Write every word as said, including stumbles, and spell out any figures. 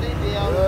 你钓。